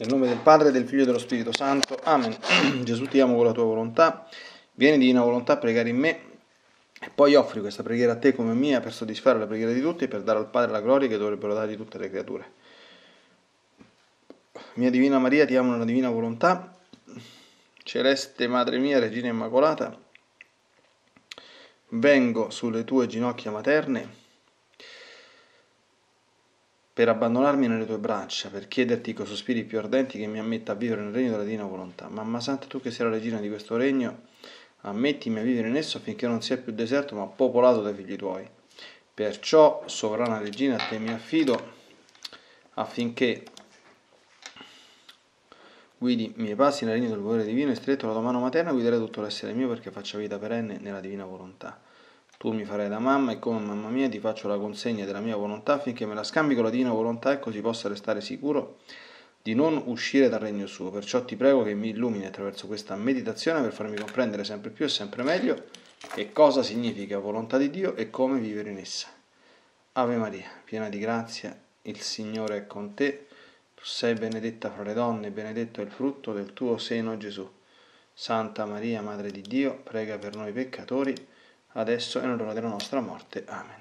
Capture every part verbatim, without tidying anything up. Nel nome del Padre, del Figlio e dello Spirito Santo. Amen. Gesù, ti amo con la tua volontà. Vieni, divina volontà, a pregare in me. E poi offri questa preghiera a te come mia per soddisfare la preghiera di tutti e per dare al Padre la gloria che dovrebbero dargli tutte le creature. Mia Divina Maria, ti amo nella divina volontà. Celeste Madre mia, Regina Immacolata, vengo sulle tue ginocchia materne per abbandonarmi nelle tue braccia, per chiederti con sospiri più ardenti che mi ammetta a vivere nel regno della divina volontà. Mamma Santa, tu che sei la regina di questo regno, ammettimi a vivere in esso affinché non sia più deserto ma popolato dai figli tuoi. Perciò, sovrana regina, a te mi affido affinché guidi i miei passi nel regno del volere divino e stretto la tua mano materna guiderai tutto l'essere mio perché faccia vita perenne nella divina volontà. Tu mi farai da mamma e come mamma mia ti faccio la consegna della mia volontà affinché me la scambi con la divina volontà e così possa restare sicuro di non uscire dal regno suo. Perciò ti prego che mi illumini attraverso questa meditazione per farmi comprendere sempre più e sempre meglio che cosa significa volontà di Dio e come vivere in essa. Ave Maria, piena di grazia, il Signore è con te. Tu sei benedetta fra le donne e benedetto è il frutto del tuo seno, Gesù. Santa Maria, Madre di Dio, prega per noi peccatori, adesso è l'ora della nostra morte. Amen.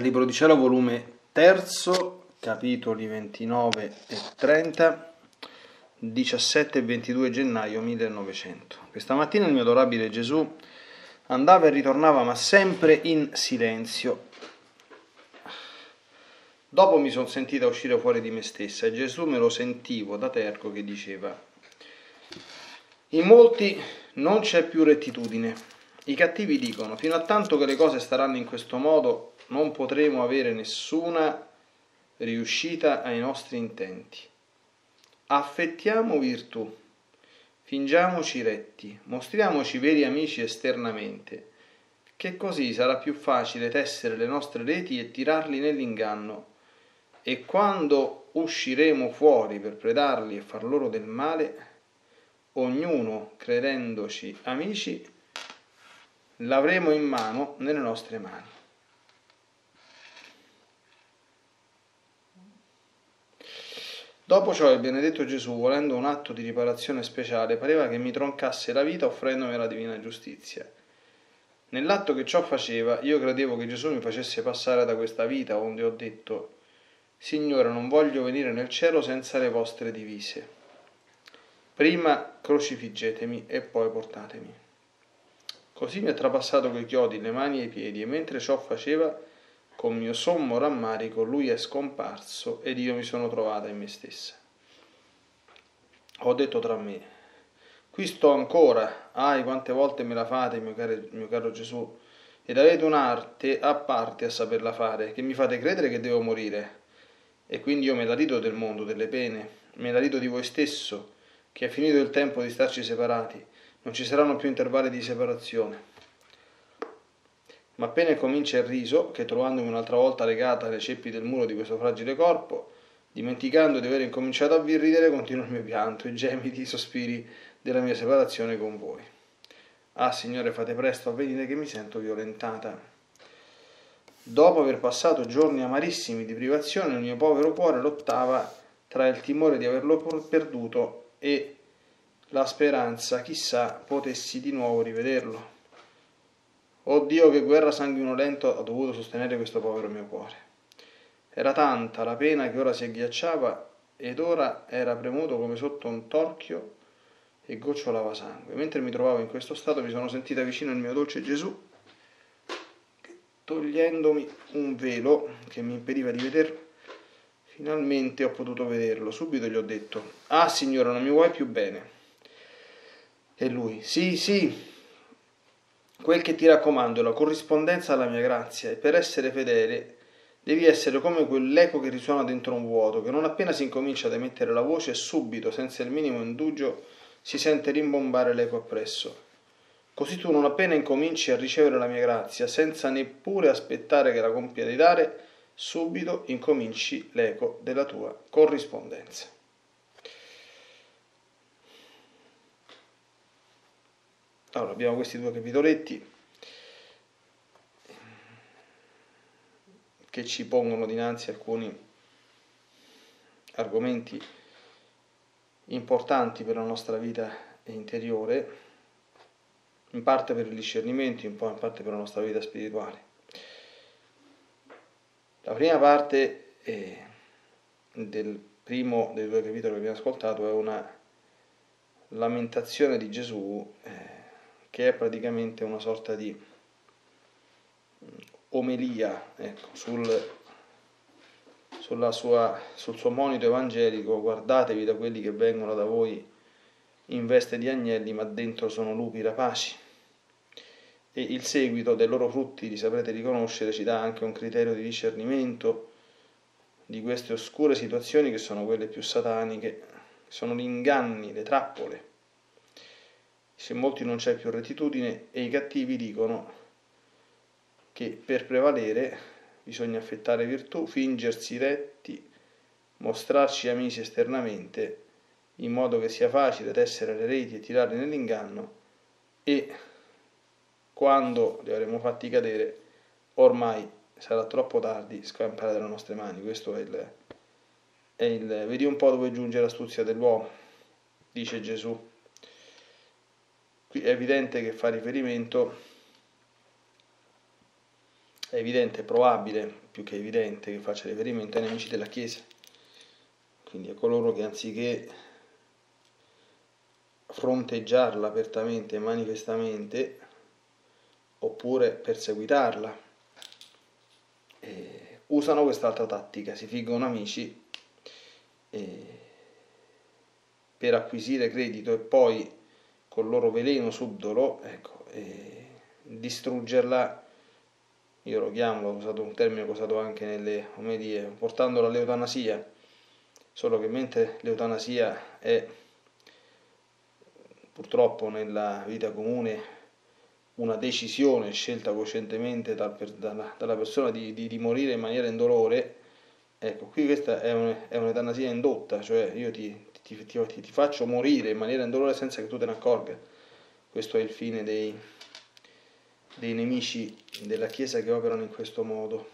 Libro di cielo, volume terzo, capitoli ventinove e trenta, diciassette e ventidue gennaio millenovecento. Questa mattina il mio adorabile Gesù andava e ritornava, ma sempre in silenzio. Dopo mi sono sentita uscire fuori di me stessa e Gesù me lo sentivo da terco che diceva: in molti non c'è più rettitudine. I cattivi dicono: fino a tanto che le cose staranno in questo modo, non potremo avere nessuna riuscita ai nostri intenti. Affettiamo virtù, fingiamoci retti, mostriamoci veri amici esternamente, che così sarà più facile tessere le nostre reti e tirarli nell'inganno, e quando usciremo fuori per predarli e far loro del male, ognuno, credendoci amici, l'avremo in mano nelle nostre mani. Dopo ciò il benedetto Gesù, volendo un atto di riparazione speciale, pareva che mi troncasse la vita offrendomi la divina giustizia. Nell'atto che ciò faceva, io credevo che Gesù mi facesse passare da questa vita, onde ho detto: Signore, non voglio venire nel cielo senza le vostre divise. Prima crocifiggetemi e poi portatemi. Così mi ha trapassato coi chiodi le mani e i piedi, e mentre ciò faceva, con mio sommo rammarico, lui è scomparso ed io mi sono trovata in me stessa. Ho detto tra me: qui sto ancora, ahi, quante volte me la fate, mio caro, mio caro Gesù, ed avete un'arte a parte a saperla fare, che mi fate credere che devo morire. E quindi io me la rido del mondo, delle pene, me la rido di voi stesso, che è finito il tempo di starci separati, non ci saranno più intervalli di separazione. Ma appena comincia il riso, che trovandomi un'altra volta legata alle ceppi del muro di questo fragile corpo, dimenticando di aver incominciato a ridere, continuo il mio pianto, i gemiti, i sospiri della mia separazione con voi. Ah, Signore, fate presto a venire che mi sento violentata. Dopo aver passato giorni amarissimi di privazione, il mio povero cuore lottava tra il timore di averlo perduto e la speranza, chissà, potessi di nuovo rivederlo. Oh Dio, che guerra sanguinolenta ha dovuto sostenere questo povero mio cuore. Era tanta la pena che ora si agghiacciava ed ora era premuto come sotto un torchio e gocciolava sangue. Mentre mi trovavo in questo stato mi sono sentita vicino al mio dolce Gesù, che, togliendomi un velo che mi impediva di vederlo, finalmente ho potuto vederlo. Subito gli ho detto: ah, Signore, non mi vuoi più bene? E lui: sì, sì. Quel che ti raccomando è la corrispondenza alla mia grazia, e per essere fedele devi essere come quell'eco che risuona dentro un vuoto, che non appena si incomincia ad emettere la voce, subito, senza il minimo indugio, si sente rimbombare l'eco appresso. Così tu non appena incominci a ricevere la mia grazia, senza neppure aspettare che la compia di dare, subito incominci l'eco della tua corrispondenza. Allora, abbiamo questi due capitoletti che ci pongono dinanzi alcuni argomenti importanti per la nostra vita interiore, in parte per il discernimento, in parte per la nostra vita spirituale. La prima parte eh, del primo dei due capitoli che abbiamo ascoltato è una lamentazione di Gesù, eh, che è praticamente una sorta di omelia, ecco, sul, sulla sua, sul suo monito evangelico: guardatevi da quelli che vengono da voi in veste di agnelli, ma dentro sono lupi rapaci. E il seguito: dei loro frutti li saprete riconoscere. Ci dà anche un criterio di discernimento di queste oscure situazioni, che sono quelle più sataniche, sono gli inganni, le trappole. Se molti non c'è più rettitudine, e i cattivi dicono che per prevalere bisogna affettare virtù, fingersi retti, mostrarci amici esternamente, in modo che sia facile tessere le reti e tirarle nell'inganno, e quando li avremo fatti cadere, ormai sarà troppo tardi, scampare dalle nostre mani. Questo è il, è il... Vedi un po' dove giunge l'astuzia dell'uomo, dice Gesù. Qui è evidente che fa riferimento, è evidente, è probabile, più che evidente, che faccia riferimento ai nemici della Chiesa, quindi a coloro che anziché fronteggiarla apertamente e manifestamente, oppure perseguitarla, eh, usano quest'altra tattica, si fingono amici eh, per acquisire credito e poi col loro veleno subdolo, ecco, e distruggerla. Io lo chiamo, ho usato un termine usato anche nelle omelie, portandola all'eutanasia, solo che mentre l'eutanasia è purtroppo nella vita comune una decisione scelta coscientemente dal, dalla, dalla persona di, di, di morire in maniera indolore, ecco, qui questa è un'eutanasia indotta, cioè io ti Ti, ti, ti faccio morire in maniera indolore senza che tu te ne accorga. Questo è il fine dei, dei nemici della Chiesa che operano in questo modo.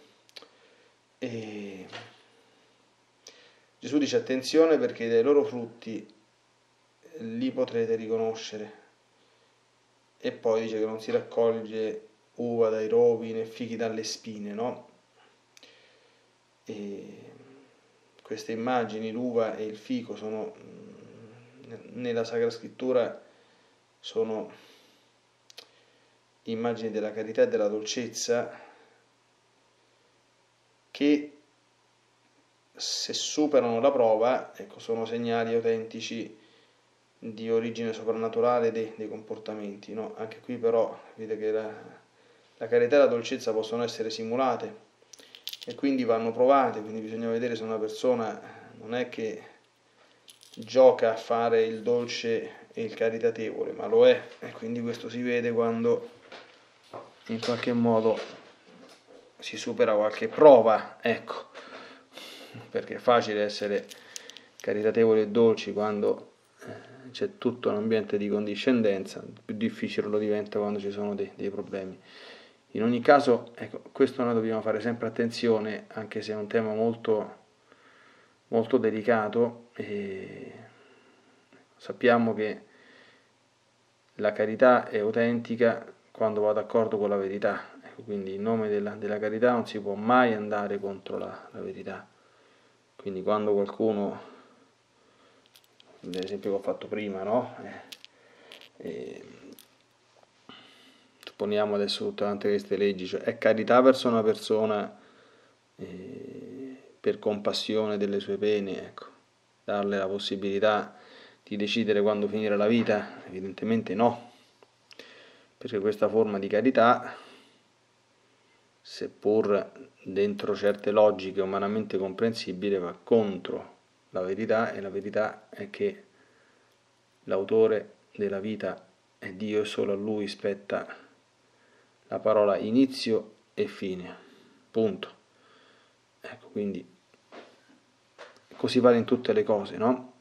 E Gesù dice: attenzione, perché dai loro frutti li potrete riconoscere. E poi dice che non si raccoglie uva dai rovi né fichi dalle spine, no? E queste immagini, l'uva e il fico, sono nella Sacra Scrittura sono immagini della carità e della dolcezza che, se superano la prova, ecco, sono segnali autentici di origine soprannaturale dei, dei comportamenti, no? Anche qui però vedete che la, la carità e la dolcezza possono essere simulate e quindi vanno provate, quindi bisogna vedere se una persona non è che gioca a fare il dolce e il caritatevole, ma lo è, e quindi questo si vede quando in qualche modo si supera qualche prova, ecco, perché è facile essere caritatevoli e dolci quando c'è tutto un ambiente di condiscendenza, più difficile lo diventa quando ci sono dei, dei problemi. In ogni caso, ecco, questo noi dobbiamo fare sempre attenzione, anche se è un tema molto, molto delicato, e sappiamo che la carità è autentica quando va d'accordo con la verità, ecco, quindi in nome della, della carità non si può mai andare contro la, la verità, quindi quando qualcuno, l'esempio che ho fatto prima, no? Eh, eh, supponiamo adesso tutte quante queste leggi, cioè è carità verso una persona eh, per compassione delle sue pene, ecco, darle la possibilità di decidere quando finire la vita? Evidentemente no, perché questa forma di carità, seppur dentro certe logiche umanamente comprensibili, va contro la verità, e la verità è che l'autore della vita è Dio e solo a Lui spetta la parola inizio e fine, punto. Ecco, quindi così vale in tutte le cose, no?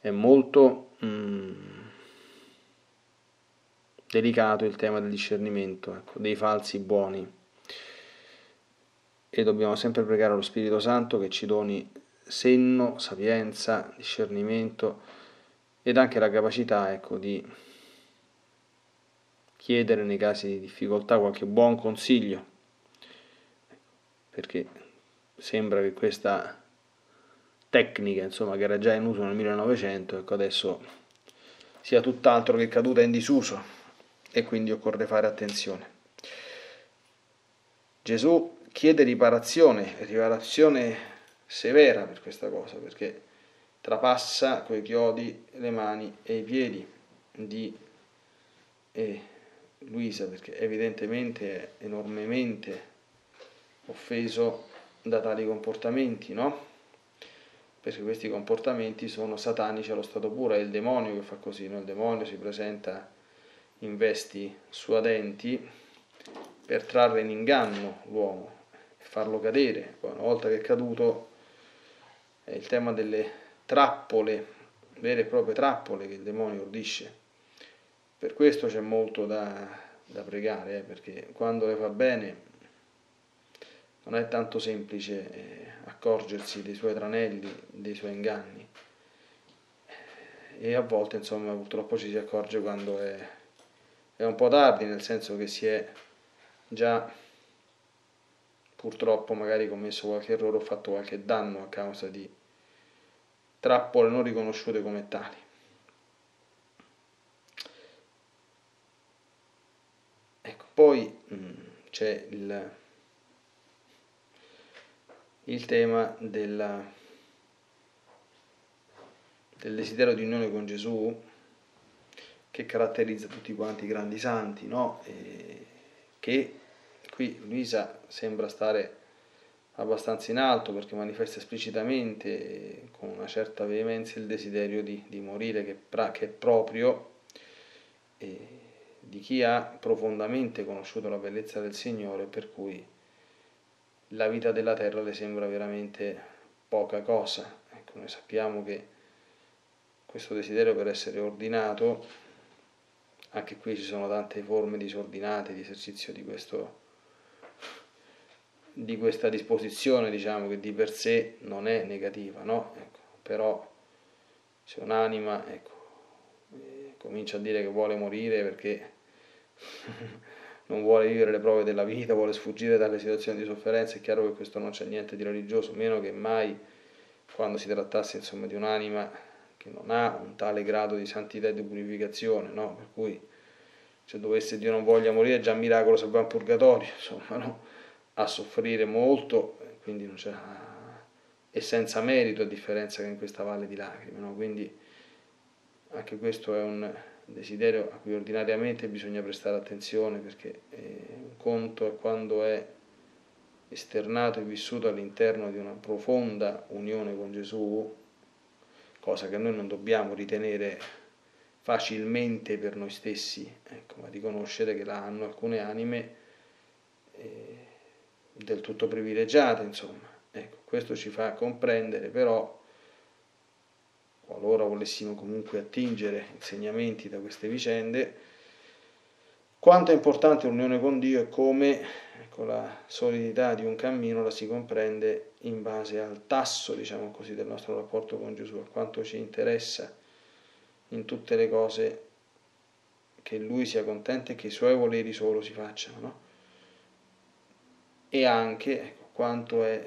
È molto mm, delicato il tema del discernimento, ecco, dei falsi buoni. E dobbiamo sempre pregare allo Spirito Santo che ci doni senno, sapienza, discernimento ed anche la capacità, ecco, di chiedere nei casi di difficoltà qualche buon consiglio, perché sembra che questa tecnica, insomma, che era già in uso nel millenovecento, ecco, adesso sia tutt'altro che caduta in disuso, e quindi occorre fare attenzione. Gesù chiede riparazione, riparazione severa per questa cosa, perché trapassa coi chiodi le mani e i piedi di eh, Luisa, perché evidentemente è enormemente offeso da tali comportamenti, no? Perché questi comportamenti sono satanici allo stato puro, è il demonio che fa così, no? Il demonio si presenta in vesti suadenti per trarre in inganno l'uomo, farlo cadere. Poi, una volta che è caduto, è il tema delle trappole, vere e proprie trappole che il demonio ordisce. Per questo c'è molto da, da pregare, eh, perché quando le fa bene non è tanto semplice eh, accorgersi dei suoi tranelli, dei suoi inganni, e a volte, insomma, purtroppo ci si accorge quando è, è un po' tardi, nel senso che si è già purtroppo magari commesso qualche errore o fatto qualche danno a causa di trappole non riconosciute come tali. Ecco, poi c'è il, il tema della, del desiderio di unione con Gesù, che caratterizza tutti quanti i grandi santi, no? E che qui Luisa sembra stare abbastanza in alto, perché manifesta esplicitamente con una certa veemenza il desiderio di, di morire, che, pra, che è proprio eh, di chi ha profondamente conosciuto la bellezza del Signore, per cui la vita della terra le sembra veramente poca cosa. Ecco, noi sappiamo che questo desiderio, per essere ordinato, anche qui ci sono tante forme disordinate di esercizio di questo di questa disposizione, diciamo, che di per sé non è negativa, no? Ecco, però se un'anima, ecco, eh, comincia a dire che vuole morire perché non vuole vivere le prove della vita, vuole sfuggire dalle situazioni di sofferenza, è chiaro che questo non c'è niente di religioso, meno che mai quando si trattasse, insomma, di un'anima che non ha un tale grado di santità e di purificazione, no? Per cui se dovesse, Dio non voglia, morire, è già un miracolo se va in purgatorio, insomma, no? A soffrire molto, quindi non c'è, e senza merito, a differenza che in questa valle di lacrime, no? Quindi anche questo è un desiderio a cui ordinariamente bisogna prestare attenzione, perché un conto è quando è esternato e vissuto all'interno di una profonda unione con Gesù, cosa che noi non dobbiamo ritenere facilmente per noi stessi, ecco, ma di conoscere che la hanno alcune anime eh, del tutto privilegiate, insomma. Ecco, questo ci fa comprendere però, qualora volessimo comunque attingere insegnamenti da queste vicende, quanto è importante l'unione con Dio e come, ecco, la solidità di un cammino la si comprende in base al tasso, diciamo così, del nostro rapporto con Gesù, a quanto ci interessa in tutte le cose che Lui sia contento e che i Suoi voleri solo si facciano, no? E anche, ecco, quanto è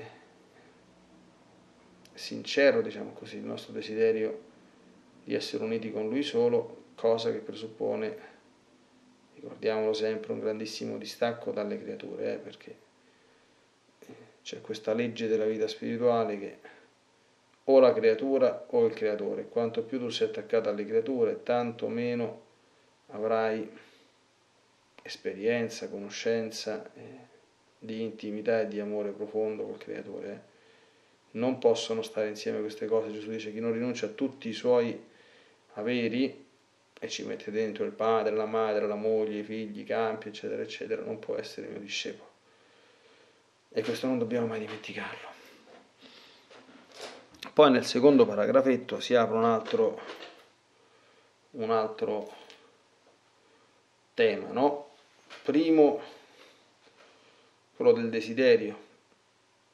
sincero, diciamo così, il nostro desiderio di essere uniti con Lui solo, cosa che presuppone, ricordiamolo sempre, un grandissimo distacco dalle creature, eh, perché c'è questa legge della vita spirituale che o la creatura o il creatore. Quanto più tu sei attaccato alle creature, tanto meno avrai esperienza, conoscenza eh, di intimità e di amore profondo col creatore. Eh. Non possono stare insieme queste cose. Gesù dice: chi non rinuncia a tutti i suoi averi e ci mette dentro il padre, la madre, la moglie, i figli, i campi, eccetera, eccetera, non può essere mio discepolo. E questo non dobbiamo mai dimenticarlo. Poi nel secondo paragrafetto si apre un altro, un altro tema, no? Primo, quello del desiderio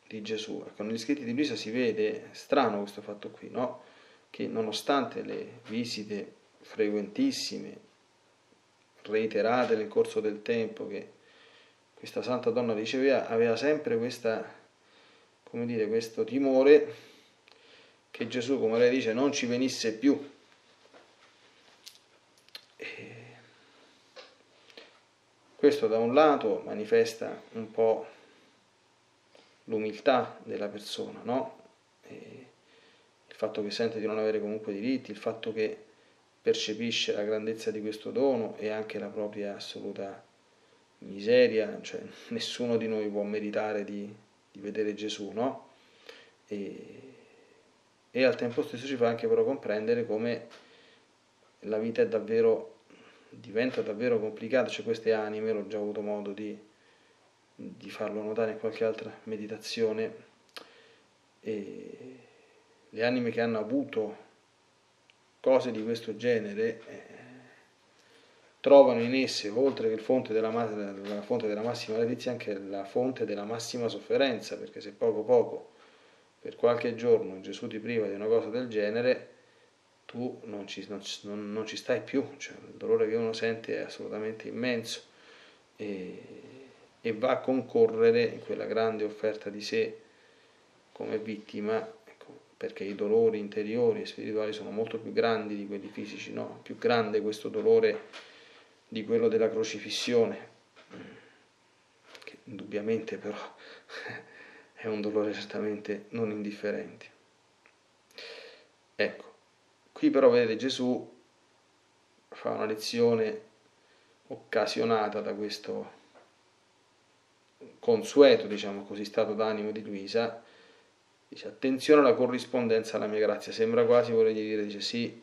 di Gesù. Con gli scritti di Luisa si vede strano questo fatto qui, no? Che nonostante le visite frequentissime, reiterate nel corso del tempo, che questa santa donna riceveva, aveva sempre questa, come dire, questo timore che Gesù, come lei dice, non ci venisse più. E questo da un lato manifesta un po' l'umiltà della persona, no? E il fatto che sente di non avere comunque diritti, il fatto che percepisce la grandezza di questo dono e anche la propria assoluta miseria, cioè nessuno di noi può meritare di, di vedere Gesù, no? E, e al tempo stesso ci fa anche però comprendere come la vita è davvero, diventa davvero complicata, cioè queste anime, l'ho già avuto modo di, di farlo notare in qualche altra meditazione, e le anime che hanno avuto cose di questo genere eh, trovano in esse, oltre che il fonte della, la fonte della massima letizia, anche la fonte della massima sofferenza, perché se poco poco, per qualche giorno, Gesù ti priva di una cosa del genere, tu non ci, non, non, non ci stai più, cioè, il dolore che uno sente è assolutamente immenso e, e va a concorrere in quella grande offerta di sé come vittima, perché i dolori interiori e spirituali sono molto più grandi di quelli fisici, no? Più grande questo dolore di quello della crocifissione, che indubbiamente però è un dolore certamente non indifferente. Ecco, qui però vedete Gesù fa una lezione occasionata da questo consueto, diciamo così, stato d'animo di Luisa. Dice: attenzione alla corrispondenza alla mia grazia. Sembra quasi voler dire, dice: sì,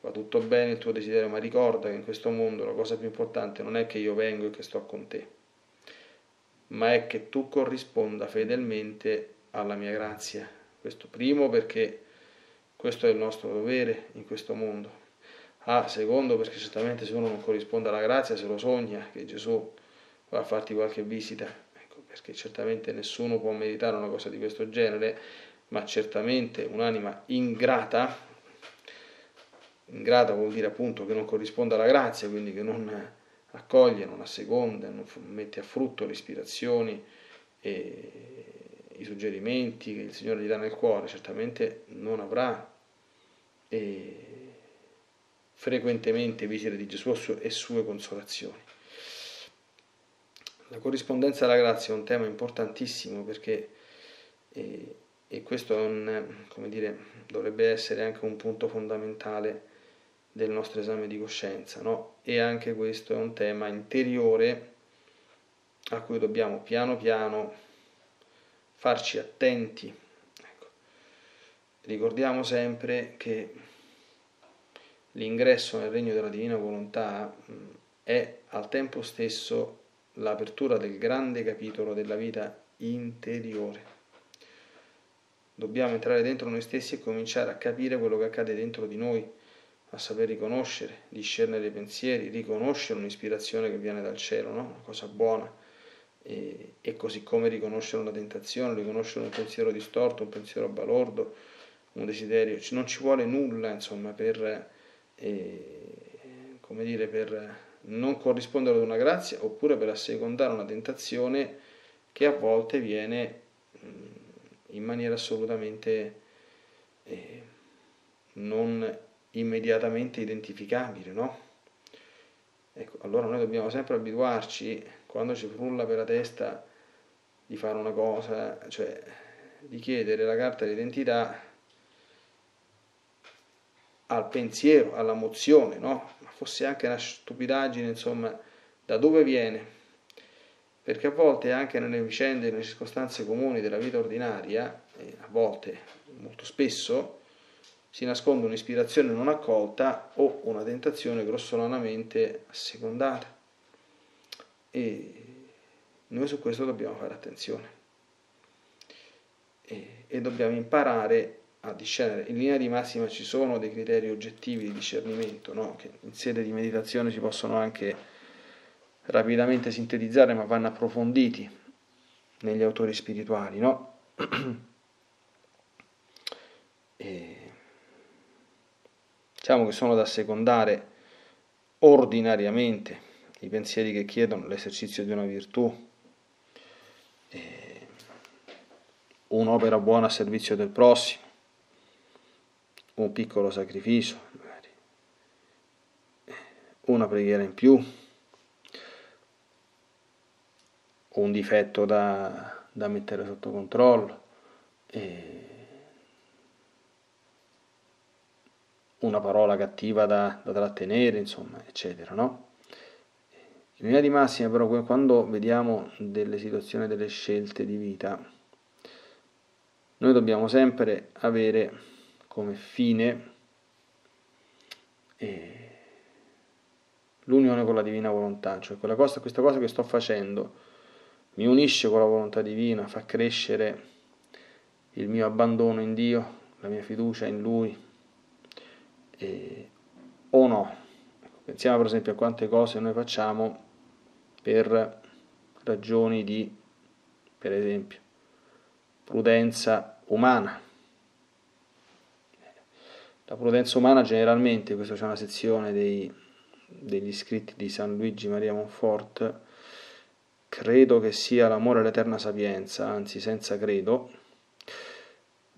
va tutto bene il tuo desiderio, ma ricorda che in questo mondo la cosa più importante non è che io vengo e che sto con te, ma è che tu corrisponda fedelmente alla mia grazia. Questo primo, perché questo è il nostro dovere in questo mondo. Ah, secondo, perché certamente se uno non corrisponde alla grazia se lo sogna che Gesù va a farti qualche visita, perché certamente nessuno può meritare una cosa di questo genere, ma certamente un'anima ingrata, ingrata vuol dire appunto che non corrisponde alla grazia, quindi che non accoglie, non asseconda, non mette a frutto le ispirazioni e i suggerimenti che il Signore gli dà nel cuore, certamente non avrà e frequentemente visite di Gesù e sue consolazioni. La corrispondenza alla grazia è un tema importantissimo, perché eh, e questo è un, come dire, dovrebbe essere anche un punto fondamentale del nostro esame di coscienza, no? E anche questo è un tema interiore a cui dobbiamo piano piano farci attenti. Ecco. Ricordiamo sempre che l'ingresso nel regno della divina volontà è al tempo stesso l'apertura del grande capitolo della vita interiore. Dobbiamo entrare dentro noi stessi e cominciare a capire quello che accade dentro di noi, a saper riconoscere, discernere i pensieri, riconoscere un'ispirazione che viene dal cielo, no? Una cosa buona, e, e così come riconoscere una tentazione, riconoscere un pensiero distorto, un pensiero balordo, un desiderio. Non ci vuole nulla, insomma, per, eh, come dire, per non corrispondere ad una grazia, oppure per assecondare una tentazione che a volte viene in maniera assolutamente eh, non immediatamente identificabile, no? Ecco, allora noi dobbiamo sempre abituarci, quando ci frulla per la testa di fare una cosa, cioè di chiedere la carta d'identità al pensiero, alla mozione, no? Ma fosse anche una stupidaggine, insomma, da dove viene? Perché a volte anche nelle vicende, nelle circostanze comuni della vita ordinaria, eh, a volte, molto spesso, si nasconde un'ispirazione non accolta o una tentazione grossolanamente assecondata, e noi su questo dobbiamo fare attenzione e, e dobbiamo imparare a discernere. In linea di massima ci sono dei criteri oggettivi di discernimento, no? Che in sede di meditazione si possono anche rapidamente sintetizzare, ma vanno approfonditi negli autori spirituali, no? E diciamo che sono da secondare ordinariamente i pensieri che chiedono l'esercizio di una virtù, un'opera buona a servizio del prossimo, un piccolo sacrificio, magari, una preghiera in più, un difetto da, da mettere sotto controllo, e una parola cattiva da, da trattenere, insomma, eccetera, no? In linea di massima, però, quando vediamo delle situazioni, delle scelte di vita, noi dobbiamo sempre avere come fine eh, l'unione con la divina volontà, cioè quella cosa, questa cosa che sto facendo mi unisce con la volontà divina, fa crescere il mio abbandono in Dio, la mia fiducia in Lui, eh, o no? Pensiamo per esempio a quante cose noi facciamo per ragioni di, per esempio, prudenza umana. La prudenza umana generalmente, questa c'è una sezione dei, degli scritti di San Luigi Maria Monfort, credo che sia l'amore all'eterna sapienza, anzi senza credo,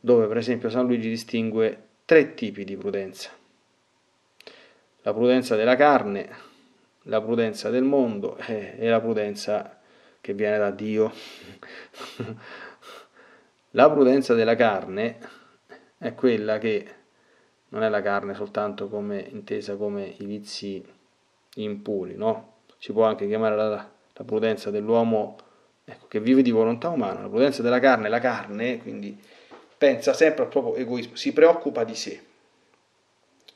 dove per esempio San Luigi distingue tre tipi di prudenza: la prudenza della carne, la prudenza del mondo eh, e la prudenza che viene da Dio. La prudenza della carne è quella che non è la carne soltanto come intesa come i vizi impuri, no? Si può anche chiamare la La prudenza dell'uomo, ecco, che vive di volontà umana. La prudenza della carne è la carne, quindi pensa sempre al proprio egoismo, si preoccupa di sé.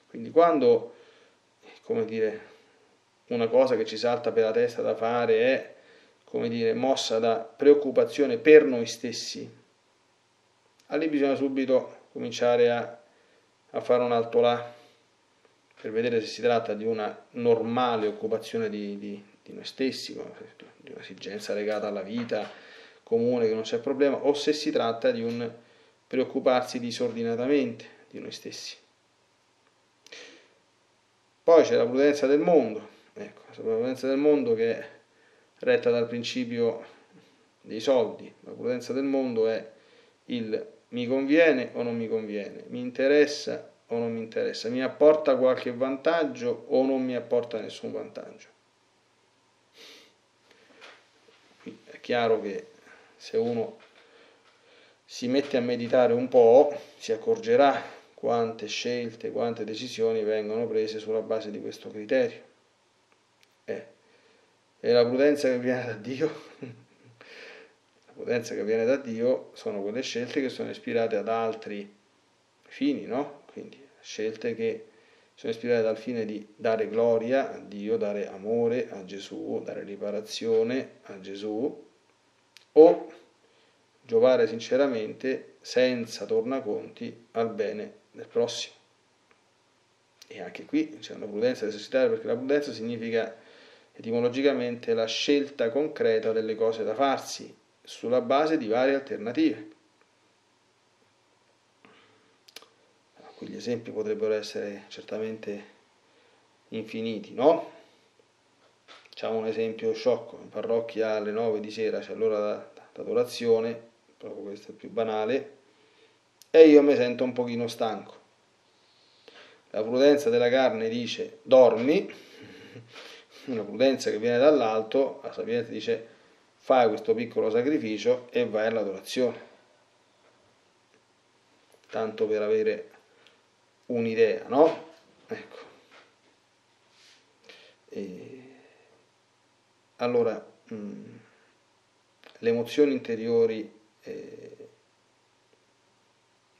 Quindi quando, come dire, una cosa che ci salta per la testa da fare è, come dire, mossa da preoccupazione per noi stessi, allì bisogna subito cominciare a, a fare un alto là, per vedere se si tratta di una normale occupazione di... di di noi stessi, di un'esigenza legata alla vita comune che non c'è problema, o se si tratta di un preoccuparsi disordinatamente di noi stessi. Poi c'è la prudenza del mondo, ecco, la prudenza del mondo che è retta dal principio dei soldi. La prudenza del mondo è il mi conviene o non mi conviene, mi interessa o non mi interessa, mi apporta qualche vantaggio o non mi apporta nessun vantaggio. Qui è chiaro che se uno si mette a meditare un po', si accorgerà quante scelte, quante decisioni vengono prese sulla base di questo criterio. Eh, e la prudenza che viene da Dio... potenza che viene da Dio sono quelle scelte che sono ispirate ad altri fini, no? Quindi scelte che sono ispirate dal fine di dare gloria a Dio, dare amore a Gesù, dare riparazione a Gesù, o giovare sinceramente senza tornaconti al bene del prossimo. E anche qui c'è una prudenza da esercitare, perché la prudenza significa etimologicamente la scelta concreta delle cose da farsi sulla base di varie alternative. Qui gli esempi potrebbero essere certamente infiniti, no? Facciamo un esempio sciocco: in parrocchia alle nove di sera c'è l'ora d'adorazione, proprio questo è il più banale, e io mi sento un pochino stanco. La prudenza della carne dice dormi, una prudenza che viene dall'alto, la sapienza dice fai questo piccolo sacrificio e vai all'adorazione, tanto per avere un'idea, no? Ecco. E allora, mh, le emozioni interiori, eh,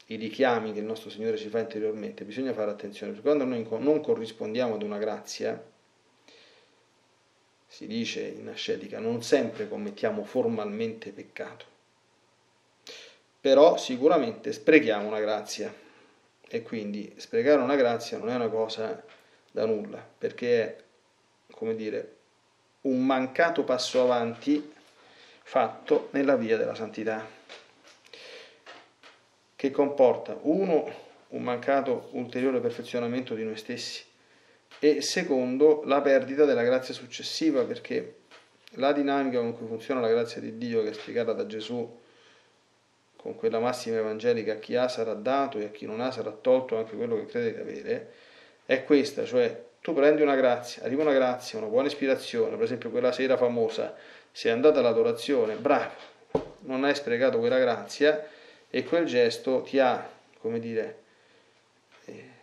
i richiami che il nostro Signore ci fa interiormente, bisogna fare attenzione, perché quando noi non corrispondiamo ad una grazia, si dice in ascetica, non sempre commettiamo formalmente peccato, però sicuramente sprechiamo una grazia, e quindi sprecare una grazia non è una cosa da nulla, perché è, come dire, un mancato passo avanti fatto nella via della santità, che comporta, uno, un mancato ulteriore perfezionamento di noi stessi, e secondo, la perdita della grazia successiva, perché la dinamica con cui funziona la grazia di Dio, che è spiegata da Gesù con quella massima evangelica, a chi ha sarà dato e a chi non ha sarà tolto anche quello che crede di avere, è questa, cioè tu prendi una grazia, arriva una grazia, una buona ispirazione, per esempio quella sera famosa, sei andata all'adorazione, bravo, non hai sprecato quella grazia, e quel gesto ti ha, come dire, eh,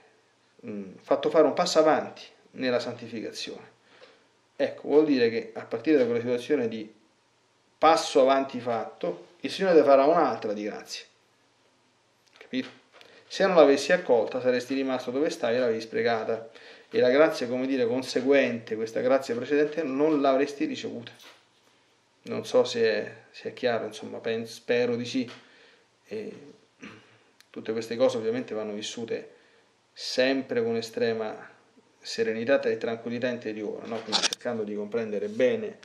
fatto fare un passo avanti nella santificazione. Ecco, vuol dire che a partire da quella situazione di passo avanti fatto, il Signore ti farà un'altra di grazie, capito? Se non l'avessi accolta saresti rimasto dove stai e l'avevi sprecata, e la grazia, come dire, conseguente, questa grazia precedente, non l'avresti ricevuta. Non so se è, se è chiaro, insomma, penso, spero di sì. E tutte queste cose ovviamente vanno vissute sempre con estrema serenità e tranquillità interiore, no? Quindi cercando di comprendere bene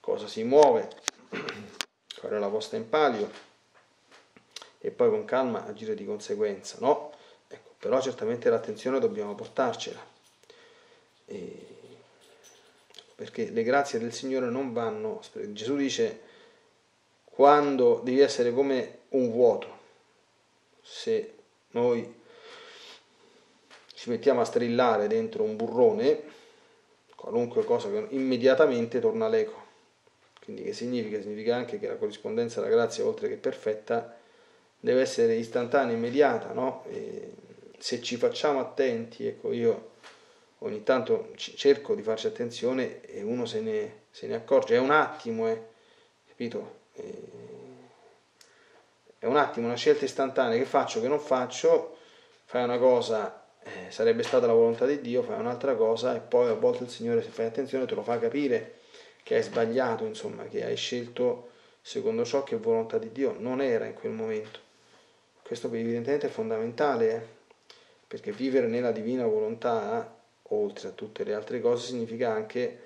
cosa si muove, qual è la posta in palio, e poi con calma agire di conseguenza, no? Ecco, però certamente l'attenzione dobbiamo portarcela, e... perché le grazie del Signore non vanno... Gesù dice, quando devi essere come un vuoto, se noi ci mettiamo a strillare dentro un burrone, qualunque cosa, che immediatamente torna l'eco. Quindi che significa? Significa anche che la corrispondenza alla grazia, oltre che perfetta, deve essere istantanea, immediata, no? E se ci facciamo attenti, ecco, io ogni tanto cerco di farci attenzione e uno se ne, se ne accorge, è un attimo, eh, capito? E... è un attimo, una scelta istantanea, che faccio, che non faccio, fai una cosa... Eh, sarebbe stata la volontà di Dio, fai un'altra cosa, e poi a volte il Signore, se fai attenzione, te lo fa capire che hai sbagliato, insomma, che hai scelto secondo ciò che volontà di Dio non era in quel momento. Questo evidentemente è fondamentale, eh? Perché vivere nella divina volontà, oltre a tutte le altre cose, significa anche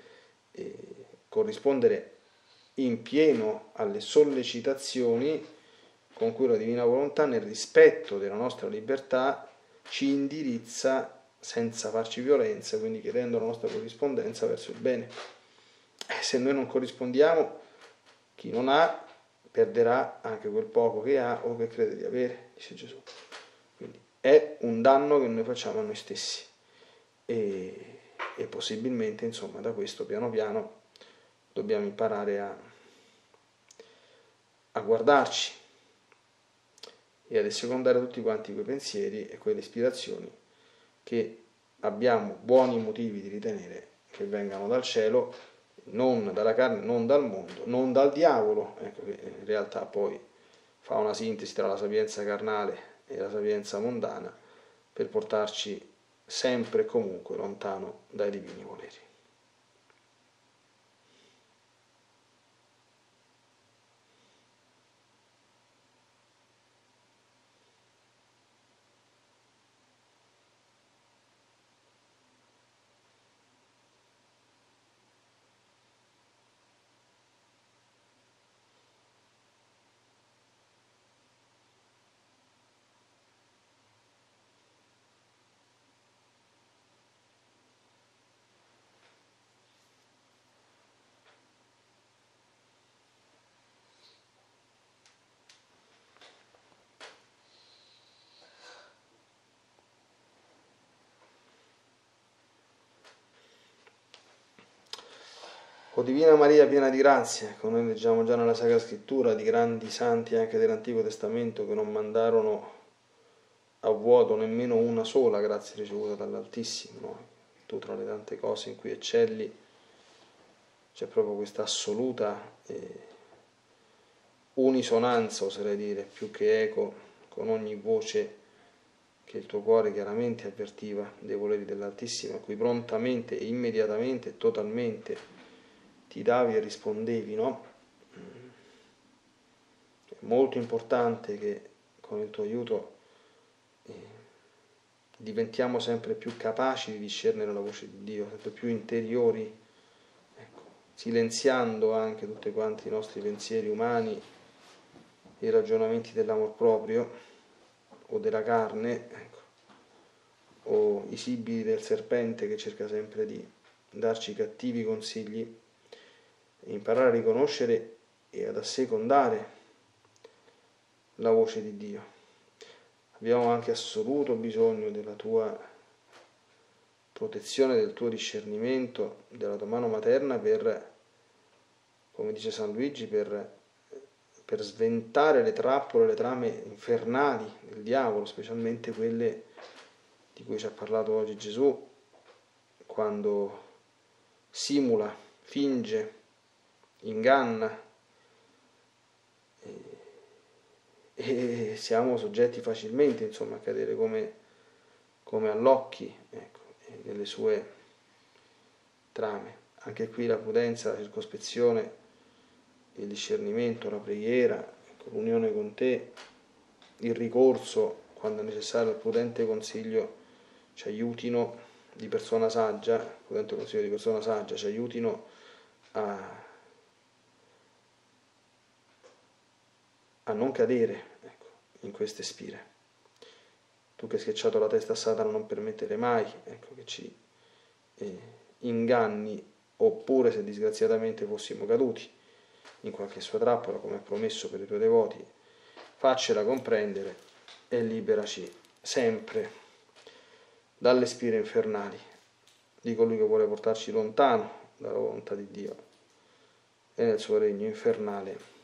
eh, corrispondere in pieno alle sollecitazioni con cui la divina volontà, nel rispetto della nostra libertà, ci indirizza senza farci violenza, quindi chiedendo la nostra corrispondenza verso il bene. Se noi non corrispondiamo, chi non ha perderà anche quel poco che ha o che crede di avere, dice Gesù. Quindi è un danno che noi facciamo a noi stessi e, e possibilmente, insomma, da questo piano piano dobbiamo imparare a, a guardarci e ad assecondare tutti quanti quei pensieri e quelle ispirazioni che abbiamo buoni motivi di ritenere che vengano dal cielo, non dalla carne, non dal mondo, non dal diavolo, ecco, che in realtà poi fa una sintesi tra la sapienza carnale e la sapienza mondana per portarci sempre e comunque lontano dai divini voleri. O Divina Maria piena di grazia, che noi leggiamo già nella Sacra Scrittura di grandi santi anche dell'Antico Testamento che non mandarono a vuoto nemmeno una sola grazia ricevuta dall'Altissimo. Tu tra le tante cose in cui eccelli c'è proprio questa assoluta eh, unisonanza, oserei dire, più che eco con ogni voce che il tuo cuore chiaramente avvertiva dei voleri dell'Altissimo, a cui prontamente, immediatamente, totalmente ti davi e rispondevi, no? È molto importante che con il tuo aiuto eh, diventiamo sempre più capaci di discernere la voce di Dio, sempre più interiori, ecco, silenziando anche tutti quanti i nostri pensieri umani, i ragionamenti dell'amor proprio o della carne, ecco, o i sibili del serpente che cerca sempre di darci cattivi consigli. Imparare a riconoscere e ad assecondare la voce di Dio. Abbiamo anche assoluto bisogno della tua protezione, del tuo discernimento, della tua mano materna per, come dice San Luigi, per, per sventare le trappole, le trame infernali del diavolo, specialmente quelle di cui ci ha parlato oggi Gesù, quando simula, finge, inganna, e, e siamo soggetti facilmente, insomma, a cadere come, come all'occhi, ecco, nelle sue trame. Anche qui la prudenza, la circospezione, il discernimento, la preghiera, ecco, l'unione con te, il ricorso quando è necessario al prudente consiglio ci aiutino di persona saggia, prudente consiglio di persona saggia ci aiutino a a non cadere, ecco, in queste spire. Tu che hai schiacciato la testa a Satana, non permettere mai, ecco, che ci eh, inganni, oppure se disgraziatamente fossimo caduti in qualche sua trappola, come è promesso per i tuoi devoti, faccela comprendere e liberaci sempre dalle spire infernali di colui che vuole portarci lontano dalla volontà di Dio e nel suo regno infernale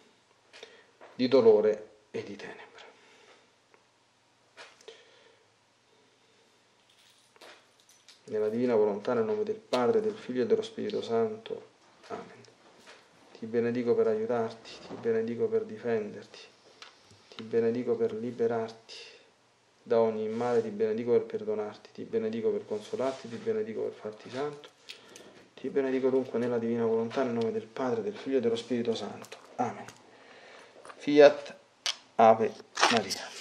di dolore e di tenebre. Nella divina volontà, nel nome del Padre, del Figlio e dello Spirito Santo. Amen. Ti benedico per aiutarti, ti benedico per difenderti, ti benedico per liberarti da ogni male, ti benedico per perdonarti, ti benedico per consolarti, ti benedico per farti santo. Ti benedico dunque nella divina volontà, nel nome del Padre, del Figlio e dello Spirito Santo. Amen. Fiat Ave Maria.